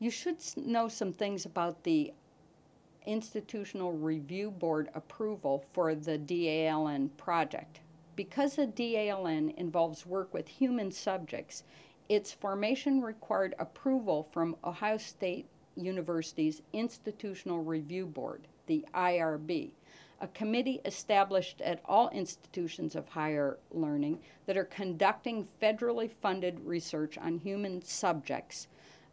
You should know some things about the Institutional Review Board approval for the DALN project. Because the DALN involves work with human subjects, its formation required approval from Ohio State University's Institutional Review Board, the IRB, a committee established at all institutions of higher learning that are conducting federally funded research on human subjects,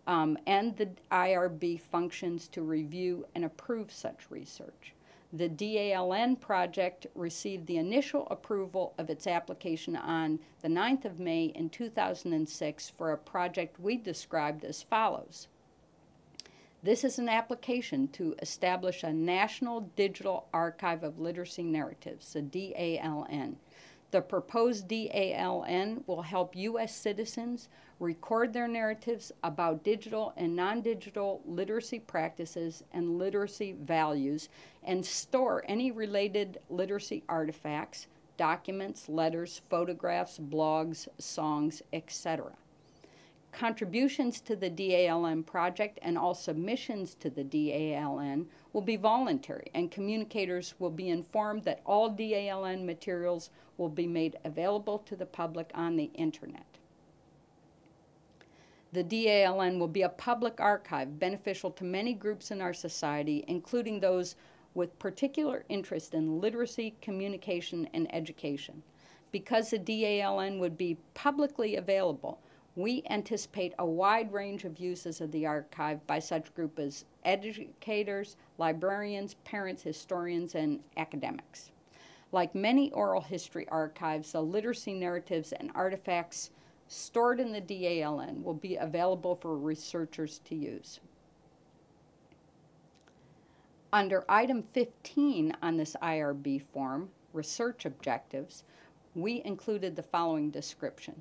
and the IRB functions to review and approve such research. The DALN project received the initial approval of its application on the 9th of May in 2006 for a project we described as follows. This is an application to establish a National Digital Archive of Literacy Narratives, the DALN. The proposed DALN will help U.S. citizens record their narratives about digital and non-digital literacy practices and literacy values and store any related literacy artifacts, documents, letters, photographs, blogs, songs, etc. Contributions to the DALN project and all submissions to the DALN will be voluntary, and communicators will be informed that all DALN materials will be made available to the public on the Internet. The DALN will be a public archive beneficial to many groups in our society, including those with particular interest in literacy, communication, and education. Because the DALN would be publicly available, we anticipate a wide range of uses of the archive by such groups as educators, librarians, parents, historians, and academics. Like many oral history archives, the literacy narratives and artifacts stored in the DALN will be available for researchers to use. Under item 15 on this IRB form, research objectives, we included the following description.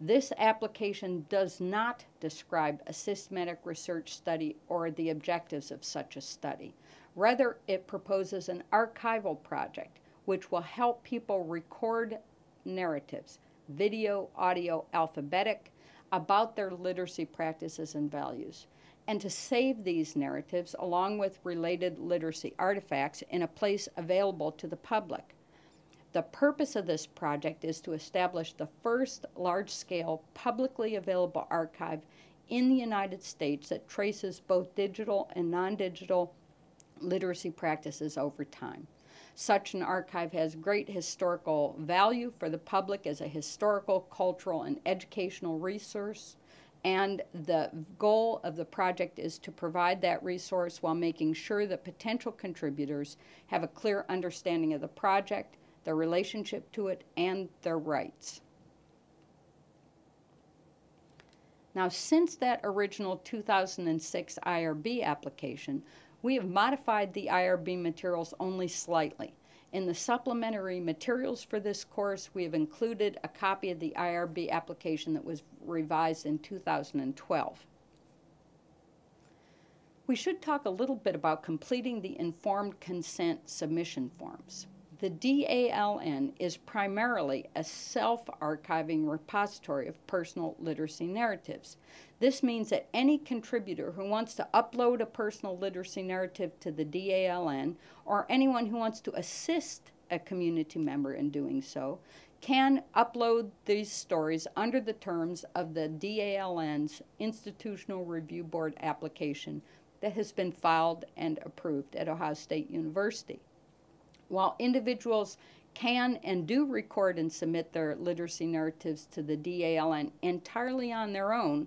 This application does not describe a systematic research study or the objectives of such a study. Rather, it proposes an archival project which will help people record narratives, video, audio, alphabetic, about their literacy practices and values, and to save these narratives along with related literacy artifacts in a place available to the public. The purpose of this project is to establish the first large-scale publicly available archive in the United States that traces both digital and non-digital literacy practices over time. Such an archive has great historical value for the public as a historical, cultural, and educational resource, and the goal of the project is to provide that resource while making sure that potential contributors have a clear understanding of the project, their relationship to it, and their rights. Now, since that original 2006 IRB application, we have modified the IRB materials only slightly. In the supplementary materials for this course, we have included a copy of the IRB application that was revised in 2012. We should talk a little bit about completing the informed consent submission forms. The DALN is primarily a self-archiving repository of personal literacy narratives. This means that any contributor who wants to upload a personal literacy narrative to the DALN, or anyone who wants to assist a community member in doing so, can upload these stories under the terms of the DALN's Institutional Review Board application that has been filed and approved at Ohio State University. While individuals can and do record and submit their literacy narratives to the DALN entirely on their own,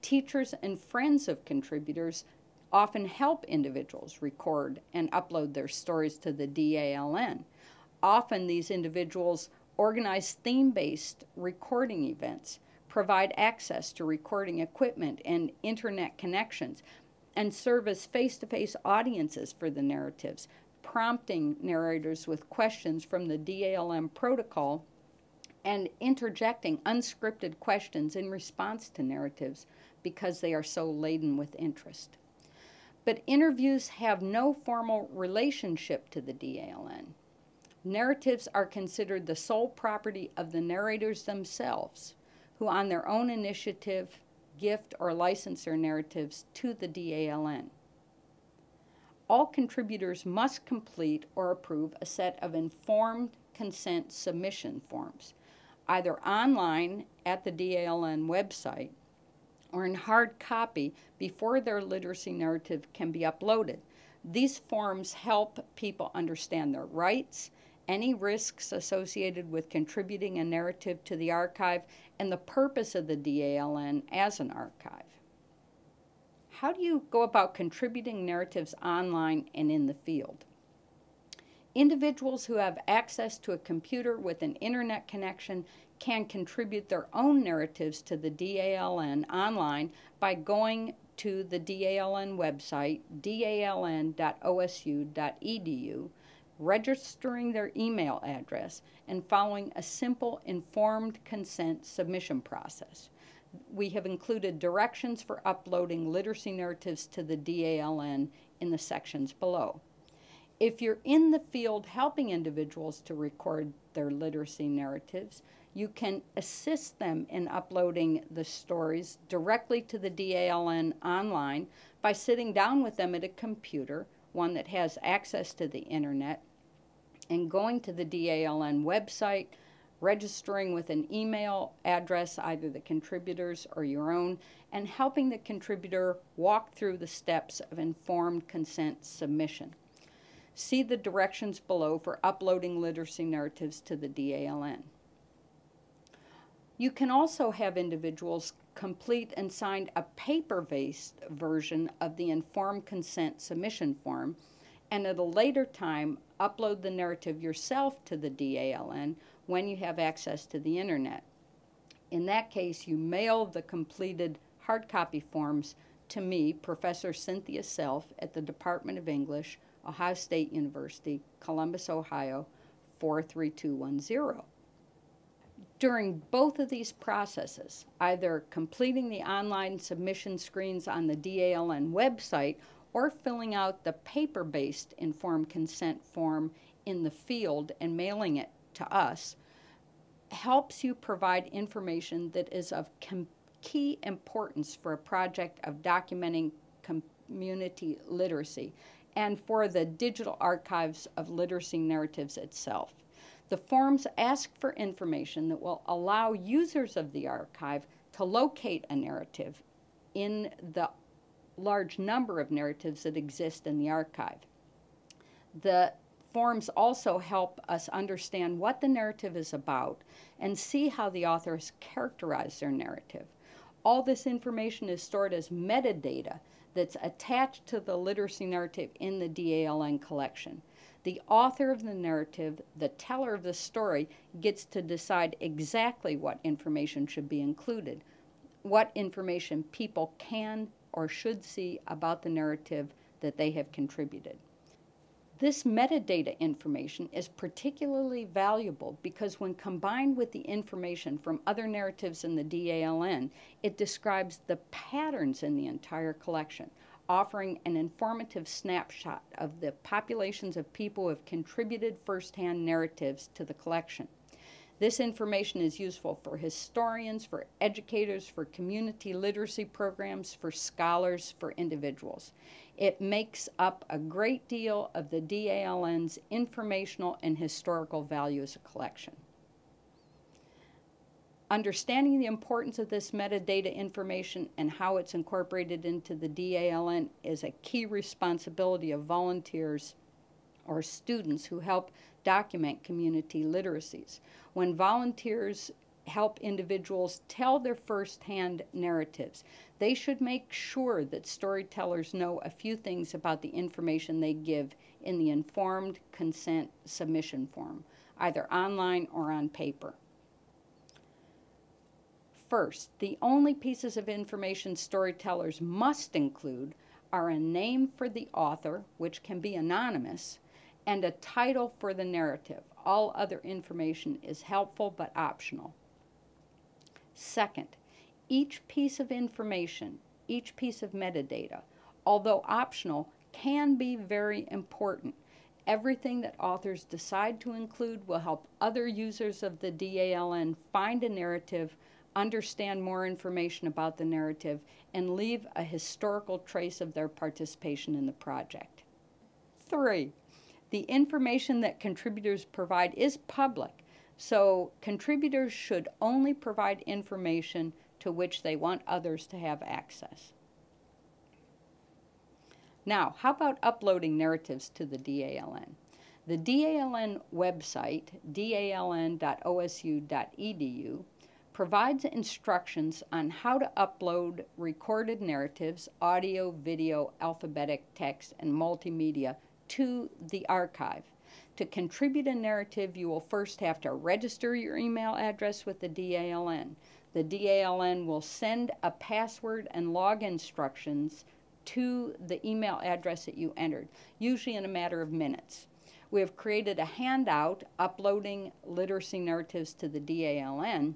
teachers and friends of contributors often help individuals record and upload their stories to the DALN. Often these individuals organize theme-based recording events, provide access to recording equipment and internet connections, and serve as face-to-face audiences for the narratives, prompting narrators with questions from the DALN protocol and interjecting unscripted questions in response to narratives because they are so laden with interest. But interviews have no formal relationship to the DALN. Narratives are considered the sole property of the narrators themselves, who on their own initiative gift, or license their narratives to the DALN. All contributors must complete or approve a set of informed consent submission forms, either online at the DALN website or in hard copy before their literacy narrative can be uploaded. These forms help people understand their rights, any risks associated with contributing a narrative to the archive, and the purpose of the DALN as an archive. How do you go about contributing narratives online and in the field? Individuals who have access to a computer with an internet connection can contribute their own narratives to the DALN online by going to the DALN website, daln.osu.edu, registering their email address, and following a simple informed consent submission process. We have included directions for uploading literacy narratives to the DALN in the sections below. If you're in the field helping individuals to record their literacy narratives, you can assist them in uploading the stories directly to the DALN online by sitting down with them at a computer, one that has access to the internet, and going to the DALN website, registering with an email address, either the contributor's or your own, and helping the contributor walk through the steps of informed consent submission. See the directions below for uploading literacy narratives to the DALN. You can also have individuals complete and sign a paper-based version of the informed consent submission form, and at a later time upload the narrative yourself to the DALN when you have access to the internet. In that case, you mail the completed hard copy forms to me, Professor Cynthia Self, at the Department of English, Ohio State University, Columbus, Ohio, 43210. During both of these processes, either completing the online submission screens on the DALN website or filling out the paper-based informed consent form in the field and mailing it to us, helps you provide information that is of key importance for a project of documenting community literacy and for the Digital Archives of Literacy Narratives itself. The forms ask for information that will allow users of the archive to locate a narrative in the large number of narratives that exist in the archive. The forms also help us understand what the narrative is about and see how the authors characterize their narrative. All this information is stored as metadata that's attached to the literacy narrative in the DALN collection. The author of the narrative, the teller of the story, gets to decide exactly what information should be included, what information people can or should see about the narrative that they have contributed. This metadata information is particularly valuable because when combined with the information from other narratives in the DALN, it describes the patterns in the entire collection, offering an informative snapshot of the populations of people who have contributed firsthand narratives to the collection. This information is useful for historians, for educators, for community literacy programs, for scholars, for individuals. It makes up a great deal of the DALN's informational and historical value as a collection. Understanding the importance of this metadata information and how it's incorporated into the DALN is a key responsibility of volunteers or students who help document community literacies. When volunteers help individuals tell their first-hand narratives, they should make sure that storytellers know a few things about the information they give in the informed consent submission form, either online or on paper. First, the only pieces of information storytellers must include are a name for the author, which can be anonymous, and a title for the narrative. All other information is helpful but optional. Second, each piece of information, each piece of metadata, although optional, can be very important. Everything that authors decide to include will help other users of the DALN find a narrative, understand more information about the narrative, and leave a historical trace of their participation in the project. 3, the information that contributors provide is public, so contributors should only provide information to which they want others to have access. Now, how about uploading narratives to the DALN? The DALN website, daln.osu.edu, provides instructions on how to upload recorded narratives, audio, video, alphabetic text, and multimedia to the archive. To contribute a narrative, you will first have to register your email address with the DALN. The DALN will send a password and log instructions to the email address that you entered, usually in a matter of minutes. We have created a handout, Uploading Literacy Narratives to the DALN,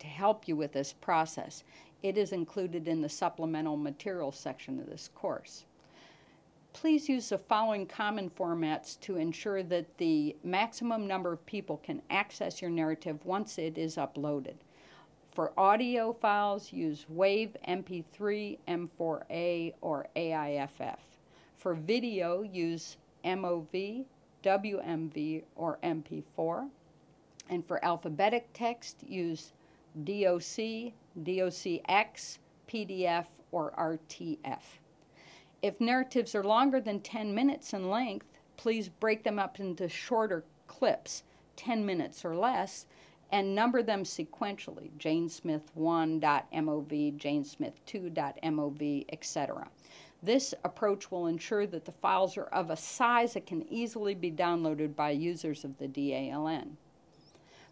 to help you with this process. It is included in the supplemental materials section of this course. Please use the following common formats to ensure that the maximum number of people can access your narrative once it is uploaded. For audio files, use WAV, MP3, M4A, or AIFF. For video, use MOV, WMV, or MP4. And for alphabetic text, use DOC, DOCX, PDF, or RTF. If narratives are longer than 10 minutes in length, please break them up into shorter clips, 10 minutes or less, and number them sequentially, JaneSmith1.mov, JaneSmith2.mov, etc. This approach will ensure that the files are of a size that can easily be downloaded by users of the DALN.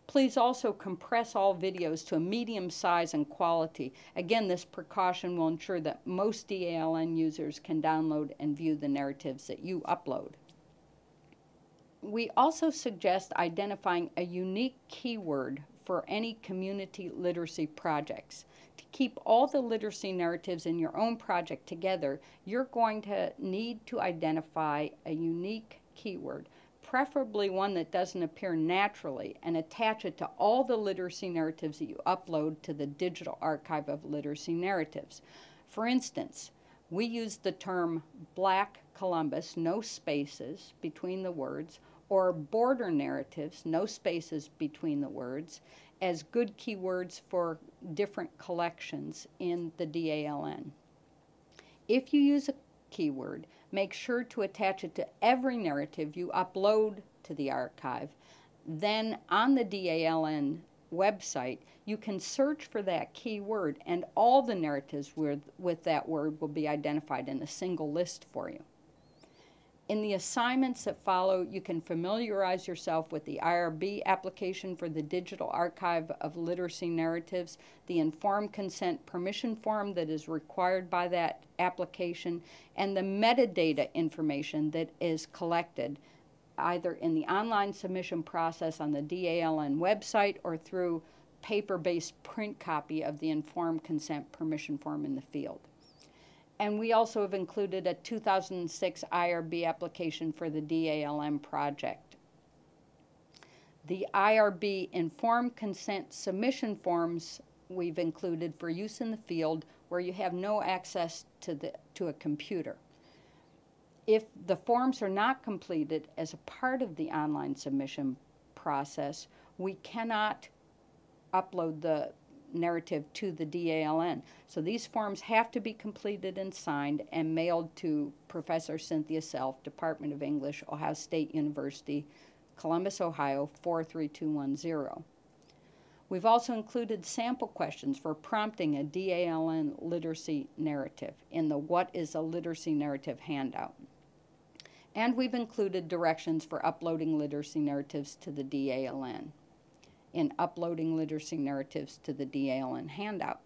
Please also compress all videos to a medium size and quality. Again, this precaution will ensure that most DALN users can download and view the narratives that you upload. We also suggest identifying a unique keyword for any community literacy projects. To keep all the literacy narratives in your own project together, you're going to need to identify a unique keyword, preferably one that doesn't appear naturally, and attach it to all the literacy narratives that you upload to the Digital Archive of Literacy Narratives. For instance, we use the term Black Columbus, no spaces between the words, or border narratives, no spaces between the words, as good keywords for different collections in the DALN. If you use a keyword, make sure to attach it to every narrative you upload to the archive. Then on the DALN website, you can search for that keyword, and all the narratives with that word will be identified in a single list for you. In the assignments that follow, you can familiarize yourself with the IRB application for the Digital Archive of Literacy Narratives, the informed consent permission form that is required by that application, and the metadata information that is collected either in the online submission process on the DALN website or through paper-based print copy of the informed consent permission form in the field. And we also have included a 2006 IRB application for the DALN project. The IRB informed consent submission forms we've included for use in the field where you have no access to a computer. If the forms are not completed as a part of the online submission process, we cannot upload the narrative to the DALN. So these forms have to be completed and signed and mailed to Professor Cynthia Self, Department of English, Ohio State University, Columbus, Ohio, 43210. We've also included sample questions for prompting a DALN literacy narrative in the What is a Literacy Narrative handout. And we've included directions for uploading literacy narratives to the DALN in Uploading Literacy Narratives to the DALN handout.